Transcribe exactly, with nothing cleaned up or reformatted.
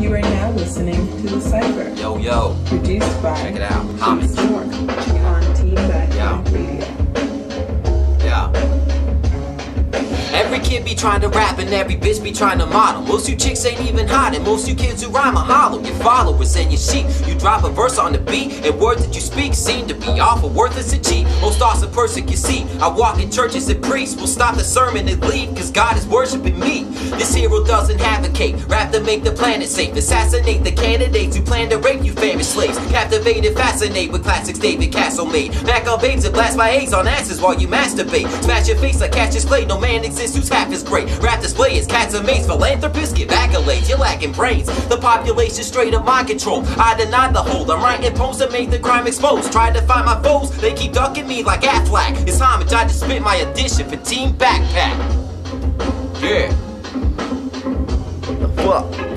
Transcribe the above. You are now listening to The Cypher. Yo, yo. Produced by... Check it out. Homage. On Team Backpack Radio. Yeah. Every kid be trying to rap and every bitch be trying to model. Most you chicks ain't even hot and most you kids who rhyme are hollow. Your followers and your sheep. You drop a verse on the beat and words that you speak seem to be awful, worthless and cheap. Most awesome person can see. I walk in churches and priests will stop the sermon and leave, cause God is worshiping me. This hero doesn't advocate rap to make the planet safe. Assassinate the candidates who plan to rape you famished slaves. Captivate and fascinate with classics David Castle made. Mac on babes and blast my A's on asses while you masturbate. Smash your face like Cassius Clay. No man exists who's half as great. Rap display is cats and mates. Philanthropists give accolades. You're lacking brains. The population straight up my control. I deny the hold. I'm writing poems that make the crime exposed. Try to find my foes. They keep ducking me like Aflac. It's Homage. I just spit my edition for Team Backpack. Yeah. Fuck.